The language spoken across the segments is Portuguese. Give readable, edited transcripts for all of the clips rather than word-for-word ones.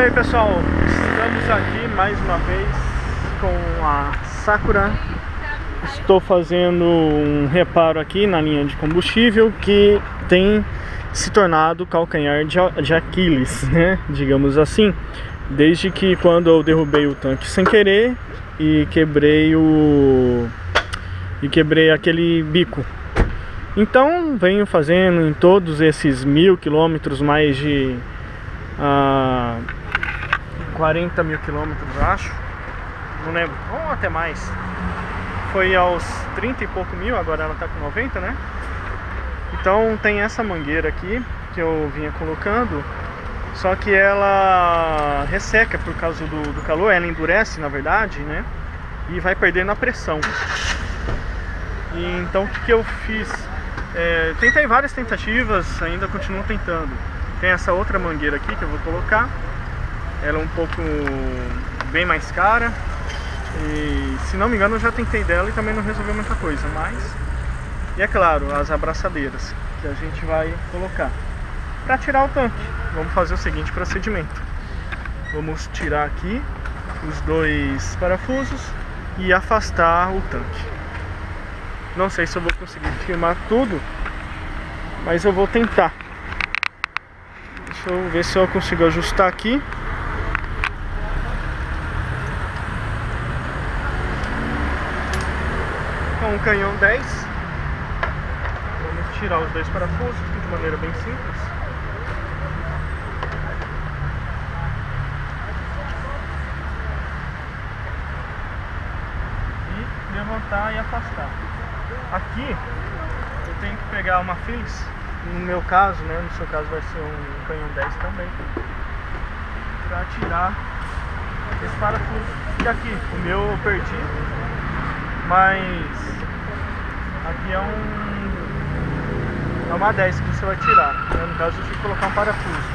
isso aí, pessoal, estamos aqui mais uma vez com a Sakura. Estou fazendo um reparo aqui na linha de combustível que tem se tornado calcanhar de Aquiles, né? Digamos assim, desde que quando eu derrubei o tanque sem querer e quebrei aquele bico. Então venho fazendo em todos esses 1000 quilômetros, mais de 40 mil quilômetros, acho, não lembro, ou até mais. Foi aos 30 e pouco mil, agora ela tá com 90, né? Então tem essa mangueira aqui que eu vinha colocando, só que ela resseca por causa do calor, ela endurece na verdade, né? E vai perdendo a pressão. E então o que eu fiz? Tentei várias tentativas, ainda continuo tentando. Tem essa outra mangueira aqui que eu vou colocar, ela é um pouco bem mais cara. E se não me engano eu já tentei dela e também não resolveu muita coisa, mas... E é claro, as abraçadeiras que a gente vai colocar para tirar o tanque. Vamos fazer o seguinte procedimento: vamos tirar aqui os 2 parafusos e afastar o tanque. Não sei se eu vou conseguir filmar tudo, mas eu vou tentar. Deixa eu ver se eu consigo ajustar aqui. Um canhão 10. Vamos tirar os 2 parafusos de maneira bem simples. E levantar e afastar. Aqui eu tenho que pegar uma Phillips, no meu caso, né? No seu caso vai ser um canhão 10 também, para tirar esse parafuso. E aqui, o meu eu perdi, mas aqui é uma 10 que você vai tirar, né? No caso eu tive que colocar um parafuso.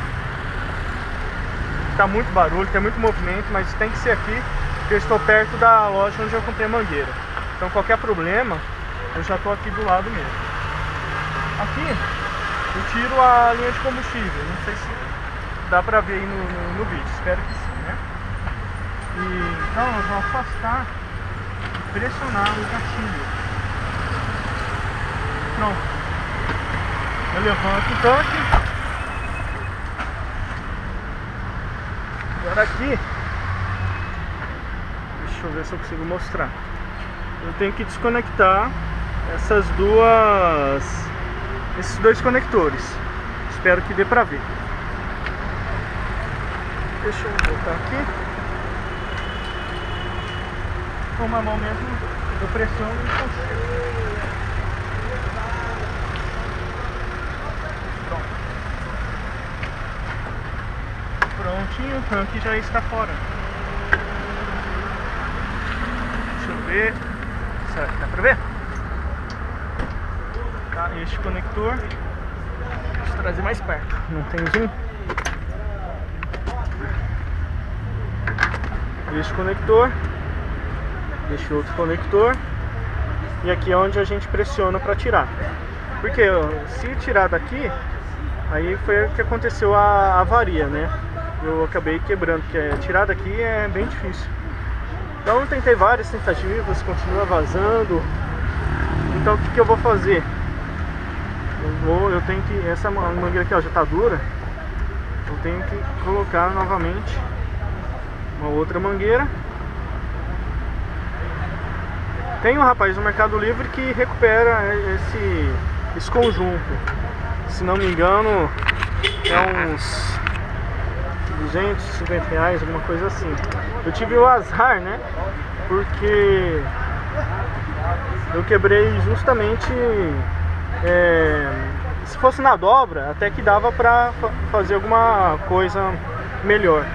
Tá muito barulho, tem muito movimento, mas tem que ser aqui, porque eu estou perto da loja onde eu comprei a mangueira. Então qualquer problema, eu já estou aqui do lado mesmo. Aqui eu tiro a linha de combustível, não sei se dá pra ver aí no vídeo, espero que sim, né? E então eu vou afastar, pressionar o gatilho. Pronto. Eu levanto o tanque. Agora aqui, deixa eu ver se eu consigo mostrar. Eu tenho que desconectar esses dois conectores. Espero que dê pra ver. Deixa eu voltar aqui. Por uma mão mesmo, eu pressiono e consigo. Pronto. Prontinho, o tanque já está fora. Deixa eu ver. Será que dá pra ver? Tá, este conector. Deixa eu trazer mais perto. Não tem zoom? Este conector. Deixa outro conector. E aqui é onde a gente pressiona para tirar. Porque se tirar daqui, aí foi o que aconteceu a avaria, né? Eu acabei quebrando, porque tirar daqui é bem difícil. Então eu tentei várias tentativas, continua vazando. Então o que eu vou fazer? Eu tenho que... Essa mangueira aqui, ó, já tá dura. Eu tenho que colocar novamente uma outra mangueira. Tem um rapaz no Mercado Livre que recupera esse conjunto. Se não me engano, é uns R$250, alguma coisa assim. Eu tive o azar, né? Porque eu quebrei justamente... se fosse na dobra, até que dava pra fazer alguma coisa melhor.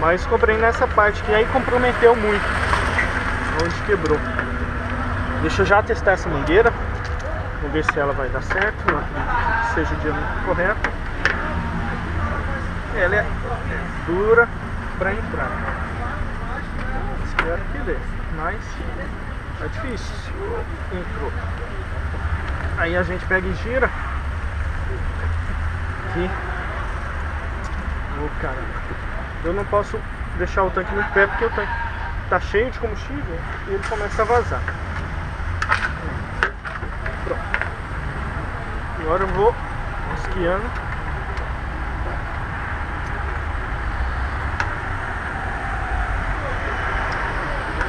Mas comprei nessa parte que aí comprometeu muito, onde quebrou. Deixa eu já testar essa mangueira, vamos ver se ela vai dar certo, que seja o diâmetro correto. Ela é dura para entrar. Espero que dê, mas é difícil. Entrou. Aí a gente pega e gira. Aqui. Ô, caramba. eu não posso deixar o tanque muito perto, porque o tanque está cheio de combustível e ele começa a vazar. Pronto. Agora eu vou esquiando.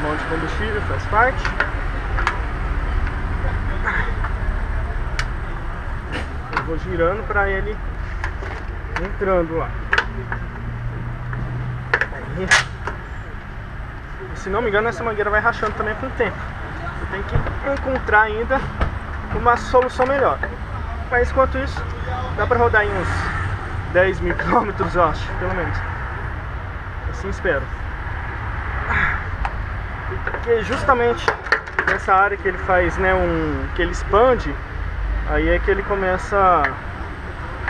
Monte de combustível faz parte. Eu vou girando para ele entrando lá. Aí. Se não me engano, essa mangueira vai rachando também com o tempo. Eu tenho que encontrar ainda uma solução melhor. Mas enquanto isso, dá para rodar em uns 10 mil quilômetros, eu acho, pelo menos. Assim espero. Porque justamente nessa área que ele faz, né, que ele expande, aí é que ele começa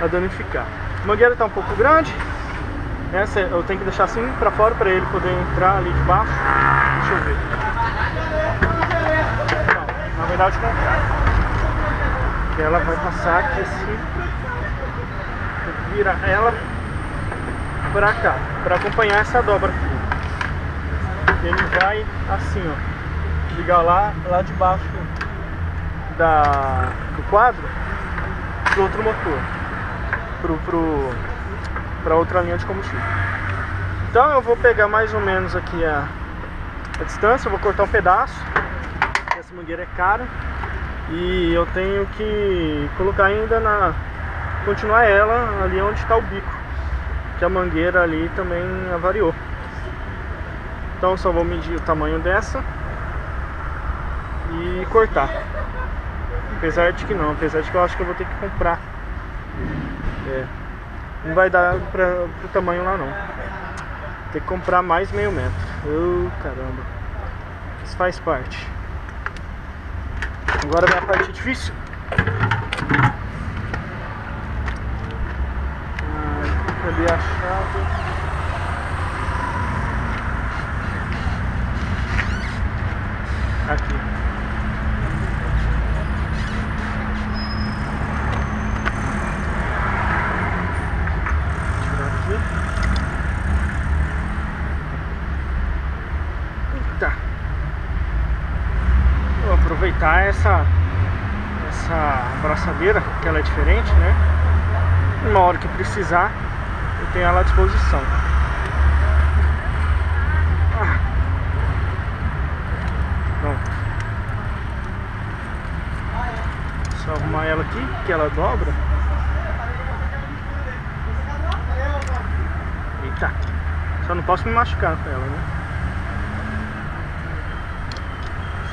a danificar. A mangueira está um pouco grande, essa eu tenho que deixar assim para fora para ele poder entrar ali de baixo. Deixa eu ver. Não, na verdade, ela vai passar aqui assim, vira ela para cá, para acompanhar essa dobra aqui. Ele vai assim, ó, ligar lá debaixo do quadro pro outro motor, pra outra linha de combustível. Então eu vou pegar mais ou menos aqui a distância, eu vou cortar um pedaço, porque essa mangueira é cara e eu tenho que colocar ainda continuar ela ali onde está o bico, que a mangueira ali também avariou. Então só vou medir o tamanho dessa e cortar. Apesar de que eu acho que eu vou ter que comprar. É, não vai dar pro tamanho lá não. Tem que comprar mais meio metro. Oh, caramba. Isso faz parte. Agora vem a parte difícil. Cadê a chave? Aqui. Eita. Vou aproveitar essa abraçadeira, que ela é diferente, né? Uma hora que precisar, eu tenho ela à disposição. Só arrumar ela aqui, que ela dobra. Eita. Só não posso me machucar com ela, né?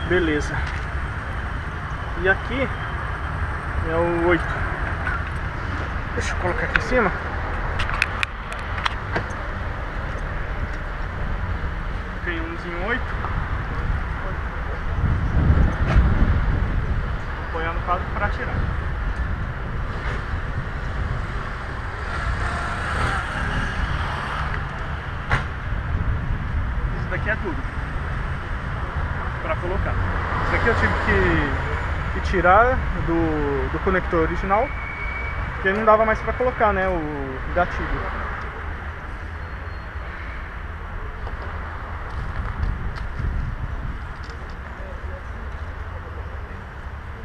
Beleza. E aqui é o 8. Deixa eu colocar aqui em cima. Tem uns em 8. Para tirar. Isso daqui é tudo para colocar. Isso daqui eu tive que tirar do conector original, porque não dava mais para colocar, né, o gatilho.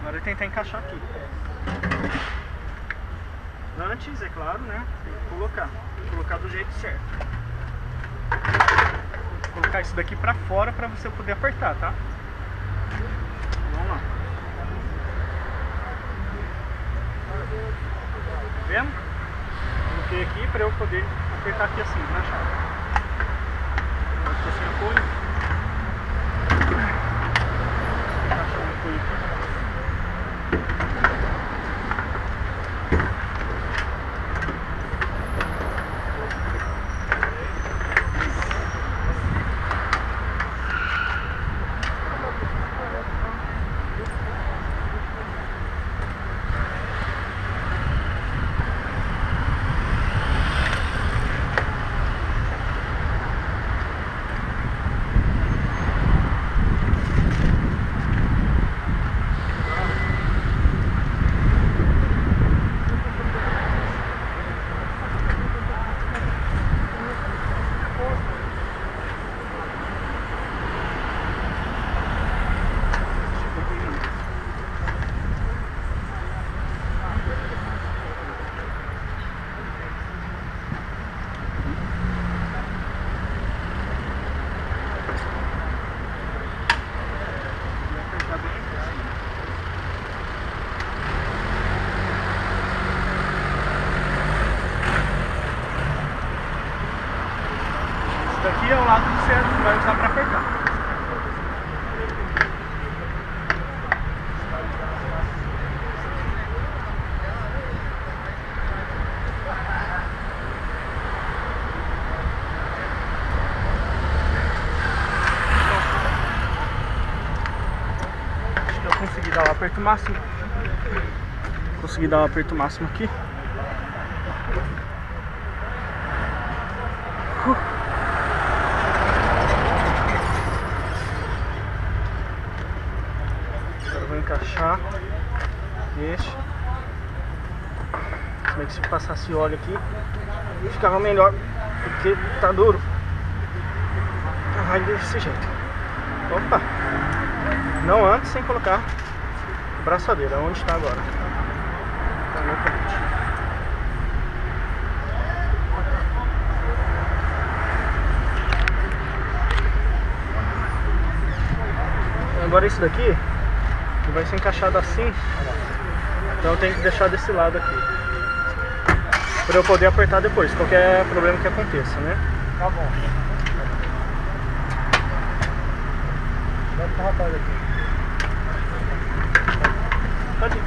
Agora eu tentar encaixar aqui. Antes, é claro, né? Tem que colocar. Tem que colocar do jeito certo. Vou colocar isso daqui pra fora pra você poder apertar, tá? Vamos lá. Tá vendo? Coloquei aqui pra eu poder apertar aqui assim, na chave. Agora tô sem apoio. Encaixar o apoio aqui. dar o aperto máximo. Consegui dar o aperto máximo aqui. Agora eu vou encaixar. Deixa. Como é que se passasse óleo aqui ficava melhor, porque tá duro. Vai desse jeito. Opa! Não antes sem colocar a braçadeira, onde está agora. Tá no convite. Agora isso daqui vai ser encaixado assim, então eu tenho que deixar desse lado aqui para eu poder apertar depois, qualquer problema que aconteça, né? Tá bom. Vai pro rapaz aqui. Pode ir.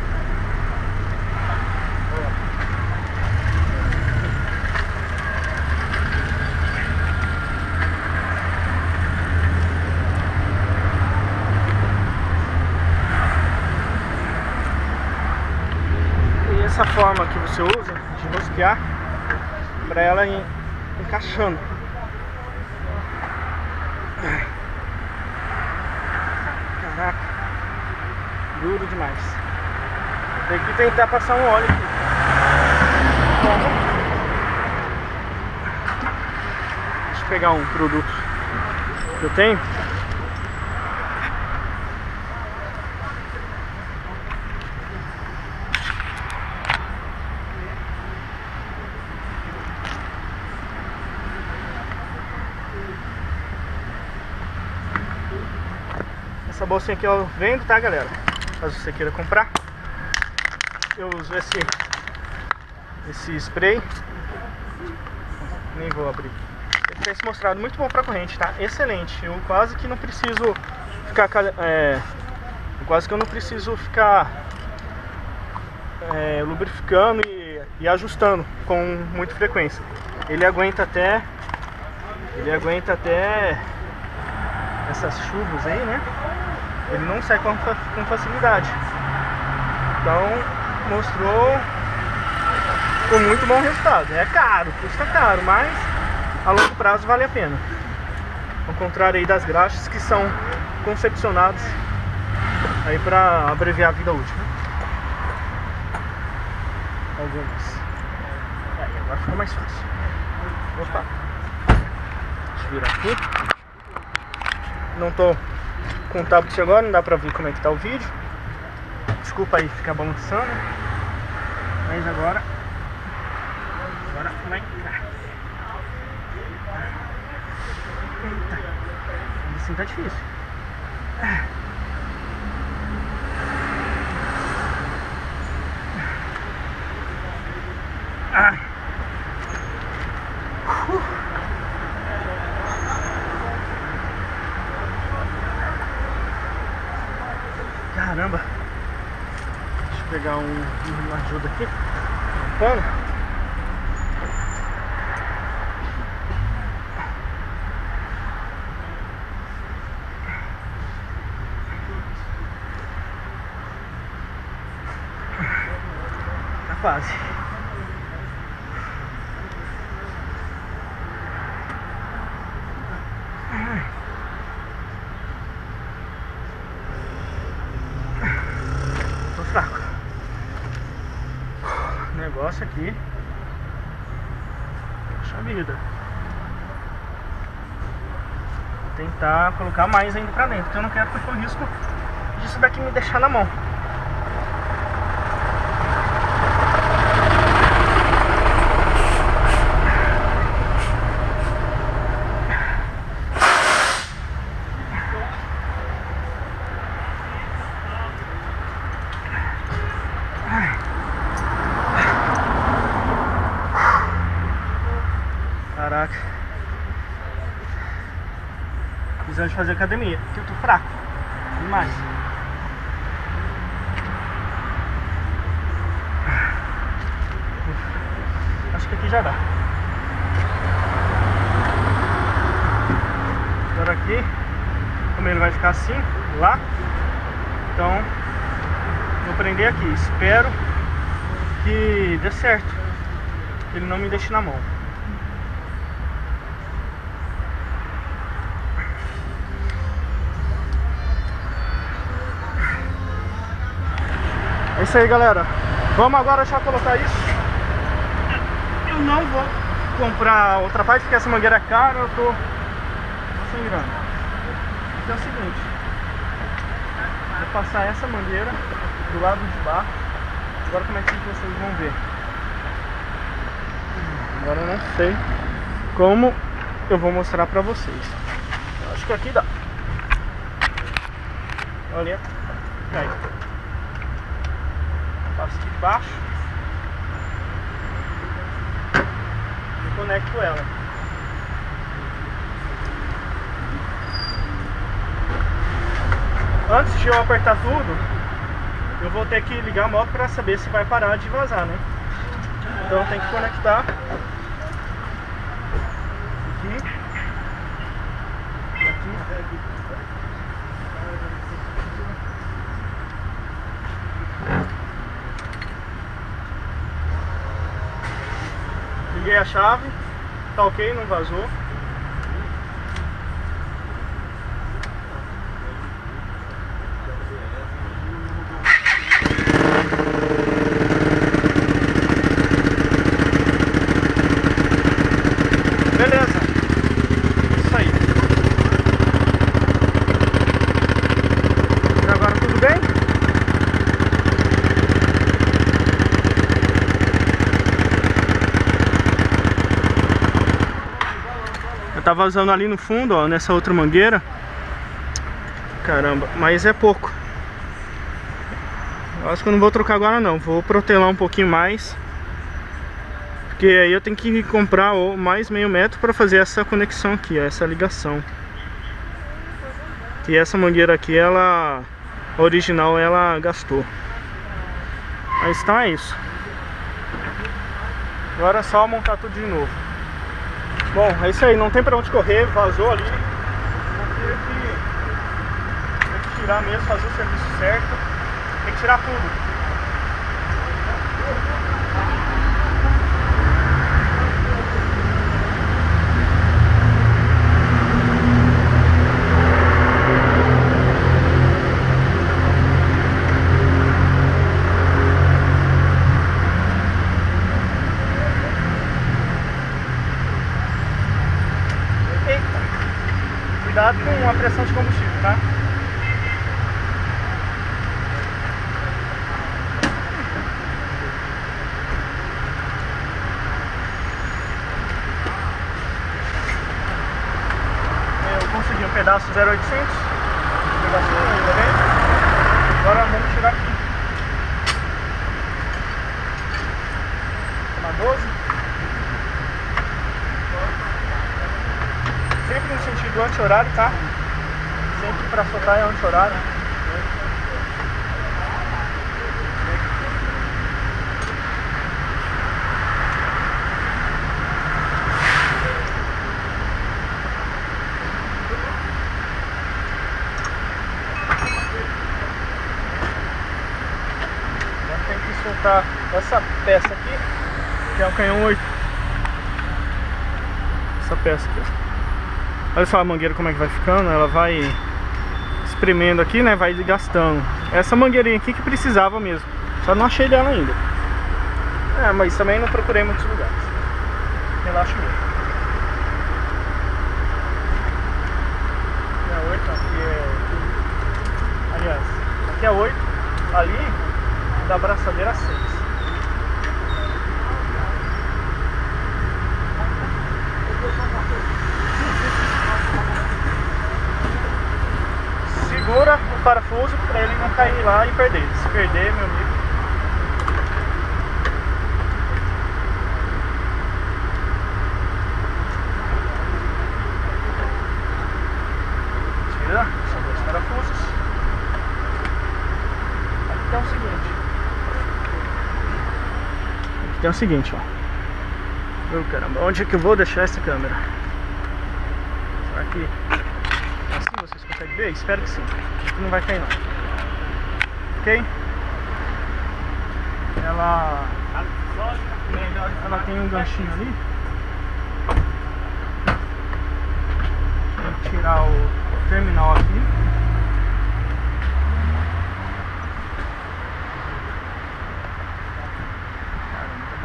Essa forma que você usa de rosquear para ela ir encaixando. Caraca, duro demais. Tem que tentar passar um óleo aqui. Deixa eu pegar um produto que eu tenho. Essa bolsinha aqui eu vendo, tá, galera? Caso você queira comprar. Eu uso esse spray. Nem vou abrir. Ele tem se mostrado muito bom pra corrente, tá? Excelente. Eu quase que não preciso ficar... quase que eu não preciso ficar lubrificando e ajustando com muita frequência. Ele aguenta até essas chuvas aí, né? Ele não sai com facilidade. Então mostrou com muito bom resultado. É caro, custa caro, mas a longo prazo vale a pena. Ao contrário aí das graxas, que são concepcionadas aí para abreviar a vida útil, né? Algumas. Aí, agora ficou mais fácil. Opa. Deixa eu virar aqui. Não tô com o tablet agora, não dá pra ver como é que tá o vídeo. Desculpa aí ficar balançando. Mas agora... agora vai cá. Eita. Assim tá difícil. Caramba! Deixa eu pegar uma ajuda aqui. Um pano. Tá quase. Negócio aqui, poxa vida, vou tentar colocar mais ainda pra dentro, porque eu não quero correr o risco disso daqui me deixar na mão. Caraca, precisando de fazer academia, porque eu tô fraco demais. Acho que aqui já dá. Agora aqui, como ele vai ficar assim, lá, então Vou prender aqui, espero que dê certo, que ele não me deixe na mão. É isso aí, galera. Vamos agora já colocar isso. Eu não vou comprar outra parte porque essa mangueira é cara, eu tô sem grana. Então é o seguinte, vou passar essa mangueira do lado de baixo. Agora como é que vocês vão ver? Agora eu não sei como eu vou mostrar pra vocês. Eu acho que aqui dá. Olha, caiu. Passo de baixo e conecto ela. Antes de eu apertar tudo, eu vou ter que ligar a moto para saber se vai parar de vazar, né? Então tem que conectar aqui. Liguei a chave, tá ok, não vazou. Tá vazando ali no fundo, ó, nessa outra mangueira. Caramba, mas é pouco. Eu acho que eu não vou trocar agora não, vou protelar um pouquinho mais, porque aí eu tenho que comprar mais meio metro para fazer essa conexão aqui, essa ligação. E essa mangueira aqui, ela original, ela gastou. Mas então é isso. Agora é só montar tudo de novo. Bom, é isso aí, não tem pra onde correr, vazou ali. Tem que tirar mesmo, fazer o serviço certo. Tem que tirar tudo. Cuidado com a pressão de combustível, tá? Eu consegui um pedaço 0800, um pedaço ainda bem. Agora vamos tirar aqui. Uma 12. Sempre no sentido anti-horário, tá? Sempre pra soltar é anti-horário. Agora tem que soltar essa peça aqui, que é um canhão 8. Essa peça aqui. Olha só a mangueira como é que vai ficando, ela vai espremendo aqui, né, vai gastando. Essa mangueirinha aqui que precisava mesmo, só não achei dela ainda. É, mas também não procurei muitos lugares. Relaxa mesmo. Aqui é 8, aqui é... Aliás, aqui é 8, ali da abraçadeira 6. Segura o parafuso para ele não cair lá e perder. Se perder, meu amigo. Tira, são dois parafusos. Aqui tem o seguinte. Aqui tem o seguinte, ó. Meu caramba, onde é que eu vou deixar essa câmera? Será que... Consegue ver? Espero que sim. Não vai cair não. Ok? ela tem um ganchinho ali. Tem que tirar o terminal aqui.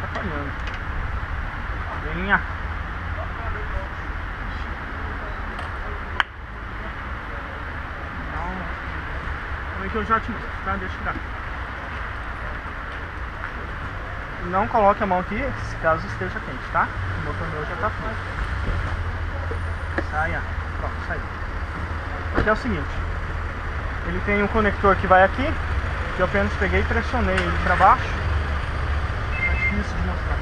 Caramba, tá atrapalhando. Venha. Então, eu já te mostro, tá? Deixa eu tirar. Não coloque a mão aqui, se caso esteja quente, tá? O motor meu já tá frio. Saia. Pronto, saiu. Que é o seguinte, ele tem um conector que vai aqui, que eu apenas peguei e pressionei ele para baixo. É difícil de mostrar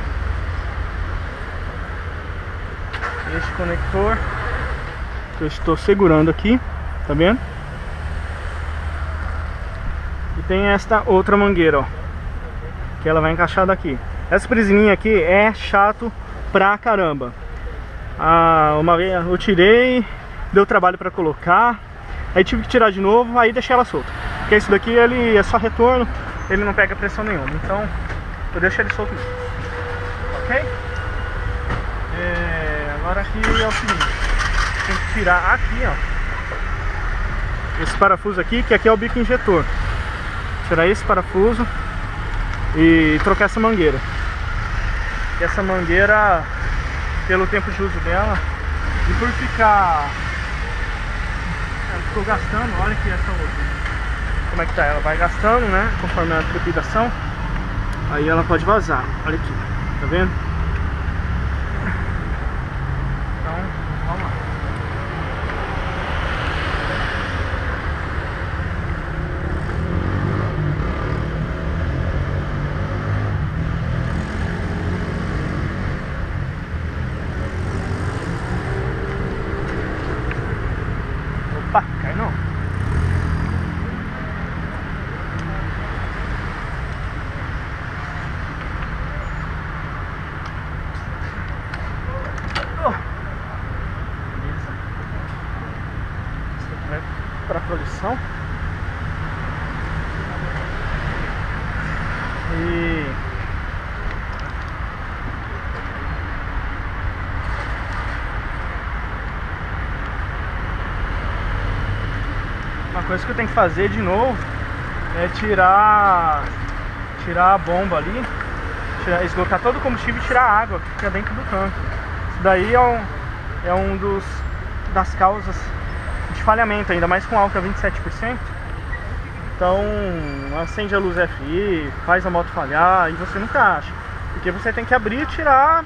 aqui. Este conector que eu estou segurando aqui, tá vendo? E tem esta outra mangueira, ó, que ela vai encaixada aqui. Essa presilhinha aqui é chato pra caramba. Uma vez eu tirei, deu trabalho para colocar, aí tive que tirar de novo, aí deixei ela solta. Porque isso daqui ele é só retorno, ele não pega pressão nenhuma, então eu deixo ele solto mesmo. Ok? Agora aqui é o seguinte, tem que tirar aqui, ó, esse parafuso aqui, que aqui é o bico injetor. Tirar esse parafuso e trocar essa mangueira. E essa mangueira, pelo tempo de uso dela, e por ficar... Estou gastando, olha que essa outra, como é que tá, ela vai gastando, né, conforme a trepidação, aí ela pode vazar, olha aqui, tá vendo? Então, vamos lá. Para a produção. E uma coisa que eu tenho que fazer de novo é tirar a bomba ali, esgotar todo o combustível e tirar a água que fica dentro do tanque. Isso daí é um das causas de falhamento, ainda mais com álcool a 27%. Então acende a luz FI, faz a moto falhar e você nunca acha, porque você tem que abrir e tirar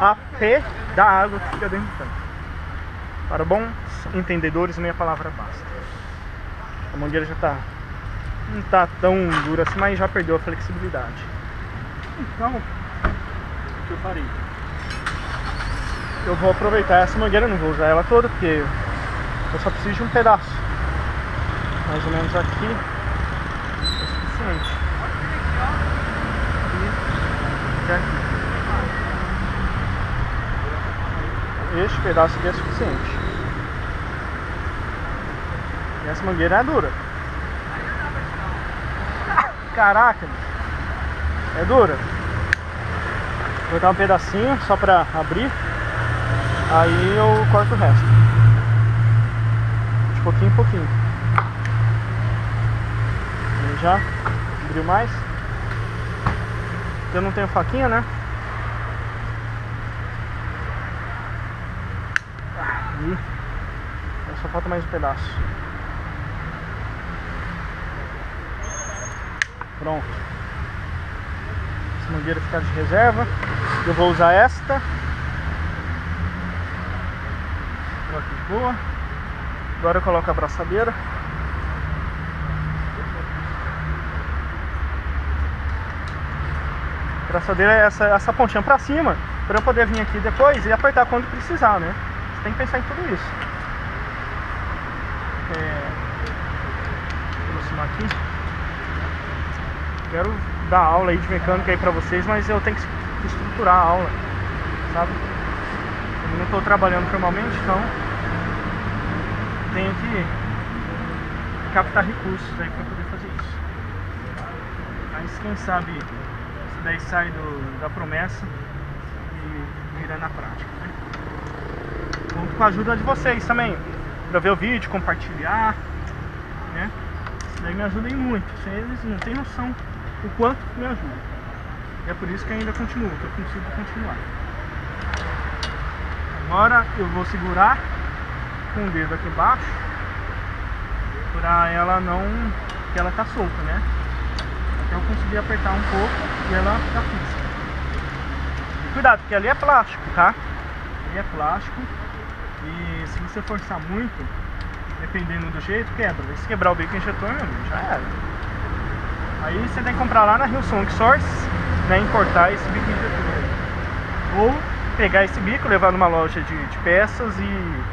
a P da água que fica dentro do tanque. Para bons entendedores, meia palavra basta. A mangueira já não tá tão dura assim, mas já perdeu a flexibilidade. Então o que eu farei? Eu vou aproveitar essa mangueira, não vou usar ela toda, porque eu só preciso de um pedaço, mais ou menos aqui, é suficiente. E até aqui. Este pedaço aqui é suficiente. E essa mangueira é dura. Caraca! É dura. Vou dar um pedacinho só pra abrir, aí eu corto o resto. Pouquinho em pouquinho. Ele já abriu mais. Eu não tenho faquinha, né? Aí. Só falta mais um pedaço. Pronto. Essa mangueira fica de reserva. Eu vou usar esta. Vou aqui de boa. Agora eu coloco a braçadeira. A braçadeira é essa pontinha pra cima, pra eu poder vir aqui depois e apertar quando precisar, né? Você tem que pensar em tudo isso. Aproximar aqui. Quero dar aula aí de mecânica aí pra vocês, mas eu tenho que estruturar a aula, sabe? Eu não tô trabalhando formalmente, então tenho que captar recursos aí para poder fazer isso. Mas quem sabe isso daí sai da promessa e vira na prática, né? Conto com a ajuda de vocês também, para ver o vídeo, compartilhar, né? Isso daí me ajuda muito, vocês não tem noção o quanto me ajuda. E é por isso que ainda continuo, que eu consigo continuar. Agora eu vou segurar com o dedo aqui embaixo, para ela não... que ela tá solta, né? Até eu conseguir apertar um pouco e ela fica fixa. E cuidado, porque ali é plástico, tá? Ali é plástico e se você forçar muito, dependendo do jeito, quebra. E se quebrar o bico injetor, já era. Aí você tem que comprar lá na Hillsong Source, né? Importar esse bico injetor. Ou pegar esse bico, levar numa loja de peças e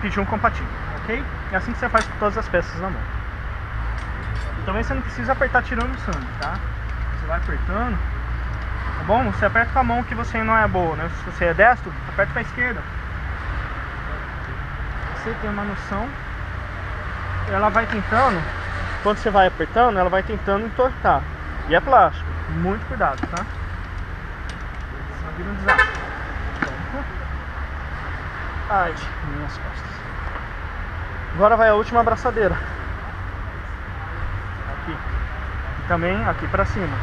pedir um compatível, ok? É assim que você faz com todas as peças na mão. Também você não precisa apertar tirando o sangue, tá? Você vai apertando, tá bom? Você aperta com a mão que você não é boa, né? Se você é destro, aperta com a esquerda. Você tem uma noção. Ela vai tentando, quando você vai apertando, ela vai tentando entortar. E é plástico, muito cuidado, tá? Senão vira um desastre. Ai, minhas costas. Agora vai a última abraçadeira. Aqui. E também aqui pra cima.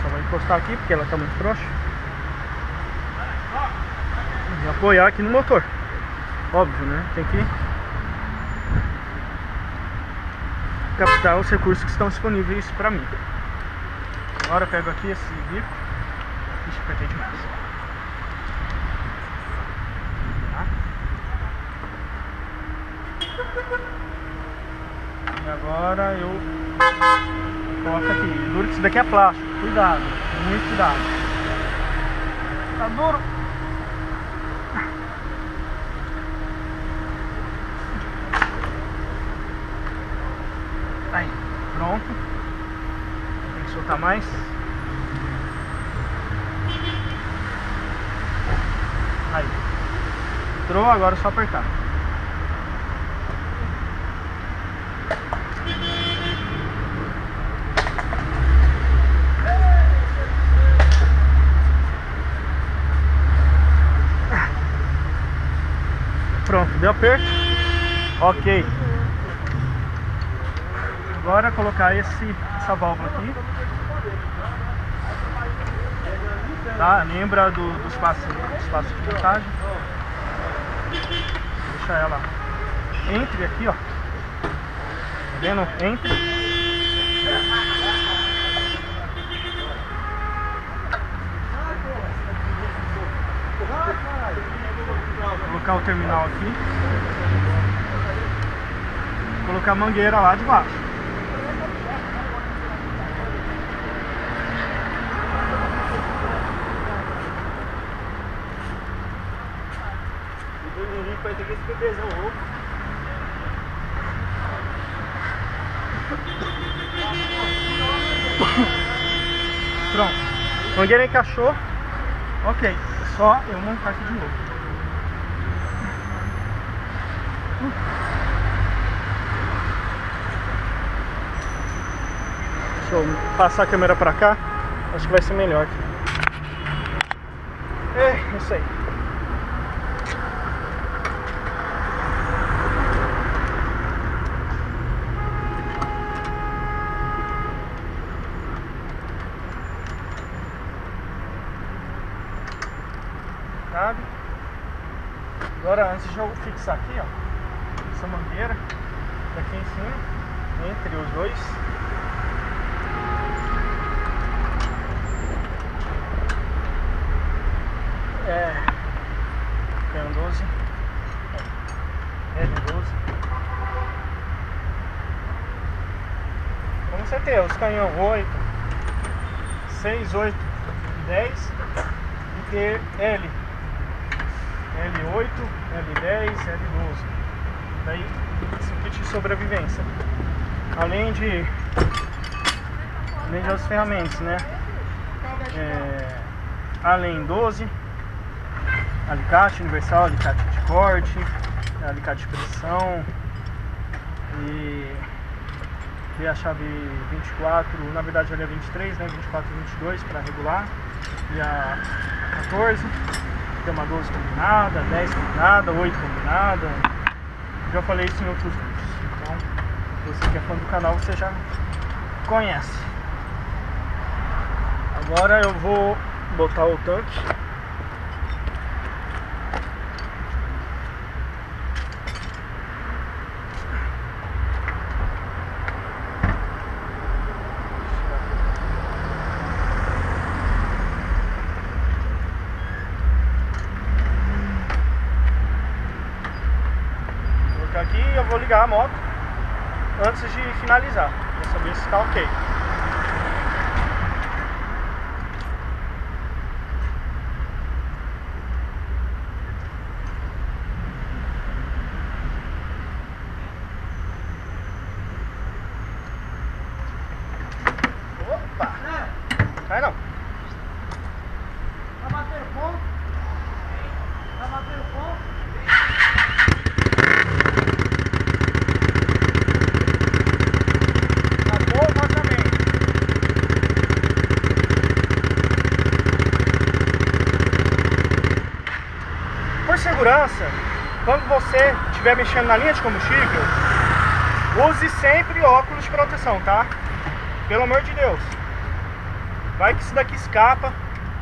Só vai encostar aqui porque ela tá muito frouxa. E apoiar aqui no motor. Óbvio, né? Tem que captar os recursos que estão disponíveis pra mim. Agora eu pego aqui esse bico. Ixi, apertei demais. Tá? E agora eu coloco aqui. Duro que isso daqui é plástico. Cuidado, muito cuidado. Tá duro. Aí, pronto. Tem que soltar mais. Aí. Entrou, agora é só apertar. Pronto, deu aperto. Ok. Agora colocar essa válvula aqui. Tá? Lembra do espaço de montagem. Deixa ela entre aqui, ó. Tá vendo? Entre. Vou colocar o terminal aqui. Vou colocar a mangueira lá de baixo. Pronto, a mangueira encaixou. Ok, só eu montar aqui de novo. Deixa eu passar a câmera pra cá. Acho que vai ser melhor aqui. É, isso aí. Agora, antes de eu fixar aqui, ó, essa mangueira daqui em cima, entre os dois, L12, como você tem os canhão 8, 6, 8 e 10 e ter L. L8, L10, L12. Daí esse kit de sobrevivência. Além de as ferramentas, né? Além 12, alicate universal, alicate de corte, alicate de pressão e que é a chave 24, na verdade ela é 23, né, 24 e 22 para regular, e a 14, tem uma 12 combinada, 10 combinada, 8 combinada, já falei isso em outros vídeos, então você que é fã do canal, você já conhece. Agora eu vou botar o tanque. Aqui eu vou ligar a moto antes de finalizar para saber se está ok. Opa! Cai não. Vai bater o ponto? Vai bater o ponto? Quando você estiver mexendo na linha de combustível, use sempre óculos de proteção, tá? Pelo amor de Deus. Vai que isso daqui escapa,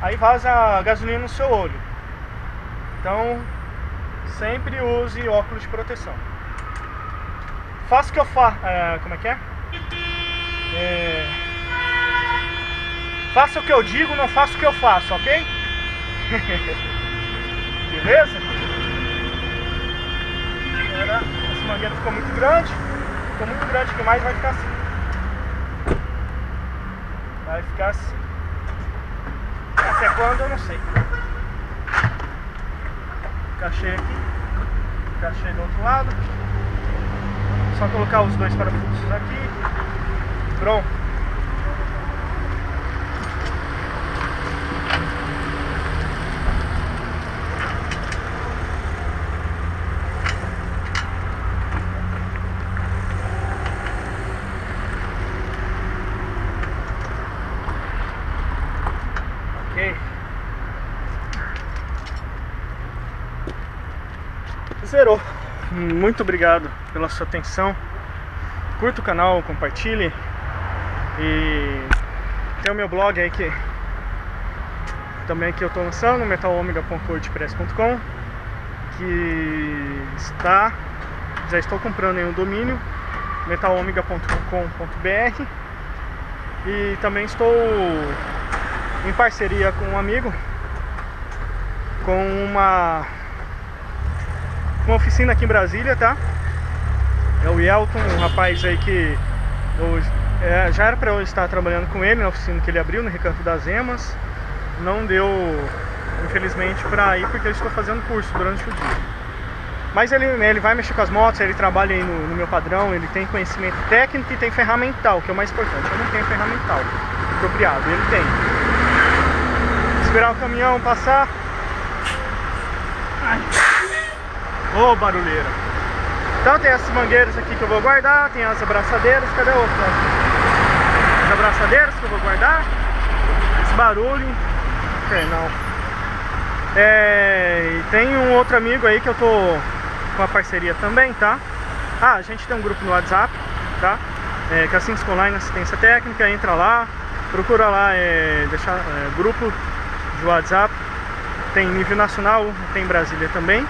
aí vaza a gasolina no seu olho. Então, sempre use óculos de proteção. Faça o que eu faço... como é que é? Faça o que eu digo, não faça o que eu faço, ok? Beleza? Essa mangueira ficou muito grande. Ficou muito grande demais, vai ficar assim. Vai ficar assim. Até quando eu não sei. Encaixei aqui. Encaixei do outro lado. Só colocar os dois parafusos aqui. Pronto. Zerou. Muito obrigado pela sua atenção. Curta o canal, compartilhe. E tem o meu blog aí que também aqui eu estou lançando, metalomega.wordpress.com, que está, já estou comprando aí um domínio, metalomega.com.br, e também estou em parceria com um amigo com uma oficina aqui em Brasília, tá? É o Elton, um rapaz aí que já era pra eu estar trabalhando com ele na oficina que ele abriu no Recanto das Emas. Não deu, infelizmente, pra ir porque eu estou fazendo curso durante o dia. Mas ele vai mexer com as motos, ele trabalha aí no meu padrão, ele tem conhecimento técnico e tem ferramental, que é o mais importante. Eu não tenho ferramental apropriado, ele tem. Esperar o caminhão passar. Ai. Ô, barulheira. Então tem essas mangueiras aqui que eu vou guardar, tem as abraçadeiras, cadê a outra? As abraçadeiras que eu vou guardar. Esse barulho infernal. E tem um outro amigo aí que eu tô com uma parceria também, tá? A gente tem um grupo no WhatsApp, tá? Que assim se online assistência técnica, entra lá, procura lá, grupo de WhatsApp. Tem nível nacional, tem Brasília também.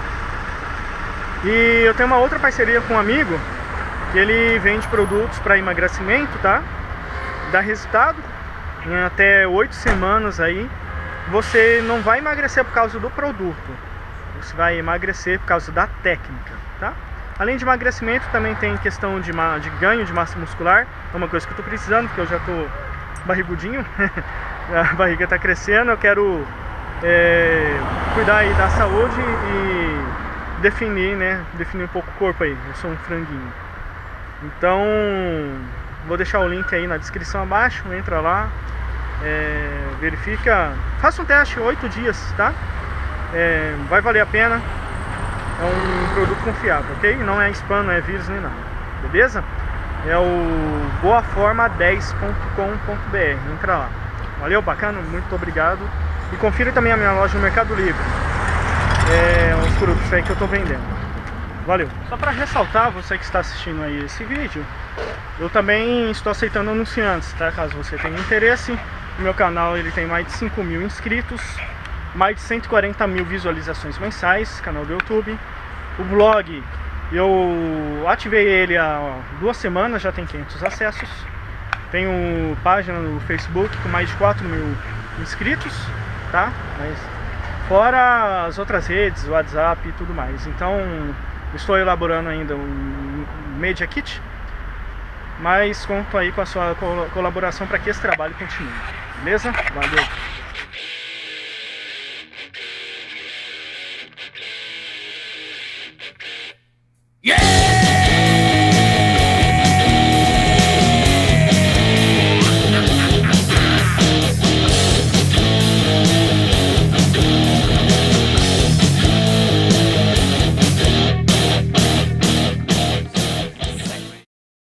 E eu tenho uma outra parceria com um amigo que ele vende produtos para emagrecimento, tá? Dá resultado em até 8 semanas aí. Você não vai emagrecer por causa do produto. Você vai emagrecer por causa da técnica, tá? Além de emagrecimento, também tem questão de ganho de massa muscular. É uma coisa que eu tô precisando, porque eu já tô barrigudinho. A barriga tá crescendo, eu quero cuidar aí da saúde e definir um pouco o corpo aí. Eu sou um franguinho. Então, vou deixar o link aí na descrição abaixo. Entra lá, verifica, faça um teste, 8 dias, tá? Vai valer a pena. É um produto confiável, ok? Não é spam, não é vírus nem nada, beleza? é o boaforma10.com.br. Entra lá. Valeu, bacana, muito obrigado. E confira também a minha loja no Mercado Livre. É uns produtos aí que eu tô vendendo. Valeu. Só para ressaltar, você que está assistindo aí esse vídeo, eu também estou aceitando anunciantes, tá? Caso você tenha interesse. O meu canal ele tem mais de 5 mil inscritos, mais de 140 mil visualizações mensais, canal do YouTube. O blog, eu ativei ele há 2 semanas, já tem 500 acessos. Tenho página no Facebook com mais de 4 mil inscritos, tá? Mas fora as outras redes, WhatsApp e tudo mais. Então, estou elaborando ainda um Media Kit, mas conto aí com a sua colaboração para que esse trabalho continue. Beleza? Valeu!